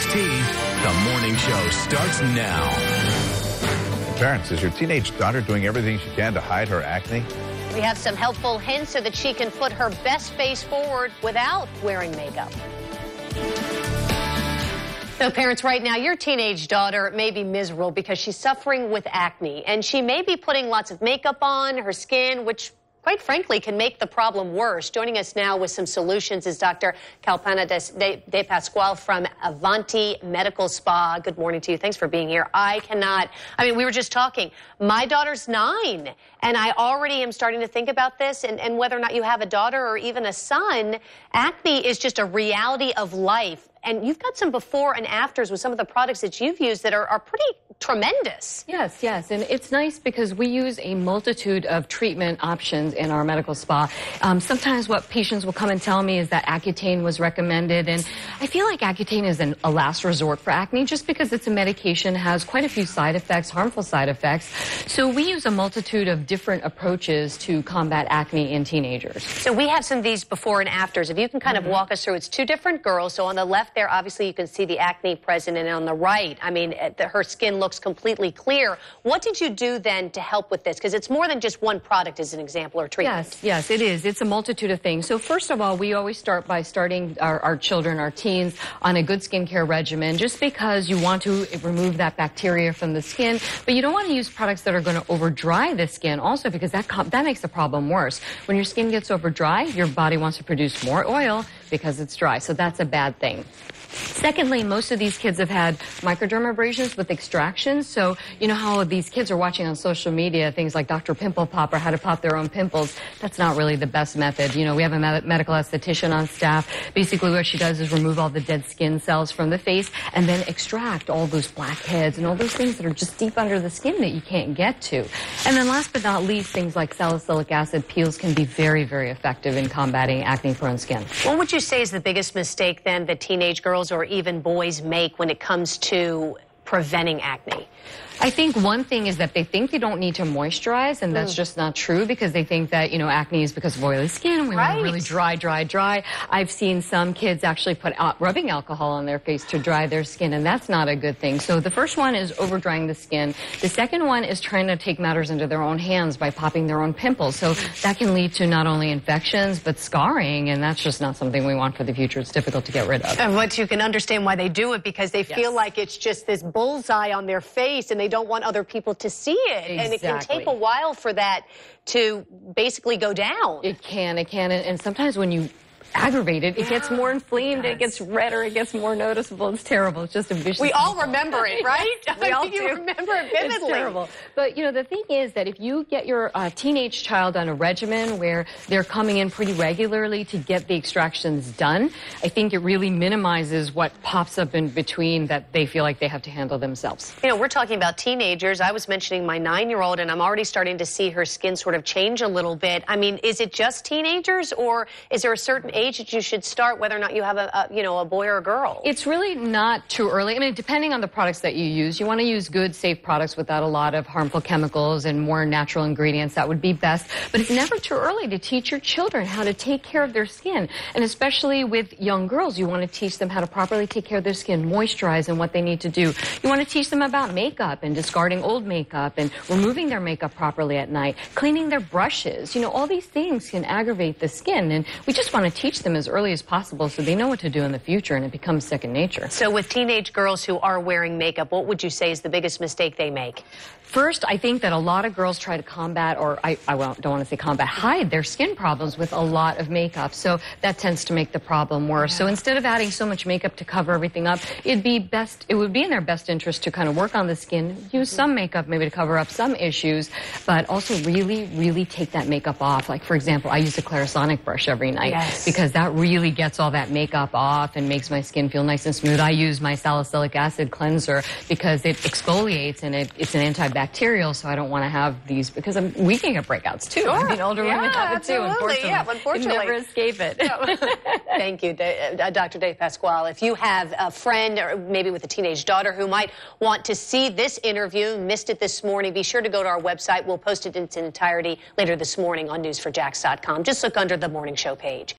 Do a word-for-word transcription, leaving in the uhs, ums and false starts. N X T. The morning show starts now. Parents, is your teenage daughter doing everything she can to hide her acne? We have some helpful hints so that she can put her best face forward without wearing makeup. So parents, right now, your teenage daughter may be miserable because she's suffering with acne, and she may be putting lots of makeup on her skin, which, quite frankly, can make the problem worse. Joining us now with some solutions is Doctor Kalpana DePasquale from Avanti Medical Spa. Good morning to you. Thanks for being here. I cannot, I mean, we were just talking. My daughter's nine, and I already am starting to think about this, and, and whether or not you have a daughter or even a son, acne is just a reality of life. And you've got some before and afters with some of the products that you've used that are, are pretty tremendous. Yes, yes. And it's nice because we use a multitude of treatment options in our medical spa. Um, sometimes what patients will come and tell me is that Accutane was recommended. And I feel like Accutane is an, a last resort for acne just because it's a medication, has quite a few side effects, harmful side effects. So we use a multitude of different approaches to combat acne in teenagers. So we have some of these before and afters. If you can kind mm-hmm. of walk us through, it's two different girls. So on the left, there, obviously, you can see the acne present, and on the right, I mean, the, her skin looks completely clear. What did you do then to help with this? Because it's more than just one product as an example or treatment. Yes, yes, it is. It's a multitude of things. So first of all, we always start by starting our, our children, our teens, on a good skincare regimen, just because you want to remove that bacteria from the skin, but you don't want to use products that are going to over-dry the skin also, because that, that makes the problem worse. When your skin gets over-dry, your body wants to produce more oil because it's dry, so that's a bad thing. Secondly, most of these kids have had microdermabrasions with extractions. So you know how these kids are watching on social media things like Doctor Pimple Popper, how to pop their own pimples. That's not really the best method. You know, we have a med medical esthetician on staff. Basically what she does is remove all the dead skin cells from the face and then extract all those blackheads and all those things that are just deep under the skin that you can't get to. And then last but not least, things like salicylic acid peels can be very, very effective in combating acne-prone skin. What would you say is the biggest mistake then that teenage girls or even boys make when it comes to preventing acne? I think one thing is that they think they don't need to moisturize, and that's just not true, because they think that, you know, acne is because of oily skin. We right. want really dry, dry, dry. I've seen some kids actually put out rubbing alcohol on their face to dry their skin, and that's not a good thing. So the first one is over-drying the skin. The second one is trying to take matters into their own hands by popping their own pimples. So that can lead to not only infections, but scarring, and that's just not something we want for the future. It's difficult to get rid of. And once you can understand why they do it, because they yes. feel like it's just this bullseye on their face, and they don't want other people to see it. Exactly. And it can take a while for that to basically go down. It can, it can. And, and sometimes when you aggravated, it yeah. gets more inflamed, yes. it gets redder, it gets more noticeable. It's terrible. It's just a vicious We all problem. Remember it, right? Yes, we all you do. You remember it vividly. It's terrible. But, you know, the thing is that if you get your uh, teenage child on a regimen where they're coming in pretty regularly to get the extractions done, I think it really minimizes what pops up in between that they feel like they have to handle themselves. You know, we're talking about teenagers. I was mentioning my nine-year-old, and I'm already starting to see her skin sort of change a little bit. I mean, is it just teenagers, or is there a certain age that you should start, whether or not you have a, a you know a boy or a girl? It's really not too early. I mean, depending on the products that you use, you want to use good, safe products without a lot of harmful chemicals and more natural ingredients. That would be best. But it's never too early to teach your children how to take care of their skin. And especially with young girls, you want to teach them how to properly take care of their skin, moisturize, and what they need to do. You want to teach them about makeup and discarding old makeup and removing their makeup properly at night, cleaning their brushes. You know, all these things can aggravate the skin, and we just want to teach them as early as possible so they know what to do in the future and it becomes second nature. So with teenage girls who are wearing makeup, what would you say is the biggest mistake they make? First, I think that a lot of girls try to combat, or I, I don't want to say combat, hide their skin problems with a lot of makeup. So that tends to make the problem worse. Yeah. So instead of adding so much makeup to cover everything up, it'd be best, it would be in their best interest to kind of work on the skin, use some makeup maybe to cover up some issues, but also really, really take that makeup off. Like, for example, I use a Clarisonic brush every night yes. because that really gets all that makeup off and makes my skin feel nice and smooth. I use my salicylic acid cleanser because it exfoliates and it, it's an antibacterial. Bacterial, so I don't want to have these because I'm, we can get breakouts too. Sure. I mean, older yeah, women have it too, unfortunately. Yeah, unfortunately. You never escape it. No. Thank you, uh, Doctor DePasquale. If you have a friend or maybe with a teenage daughter who might want to see this interview, missed it this morning, be sure to go to our website. We'll post it in its entirety later this morning on news for jax dot com. Just look under the morning show page.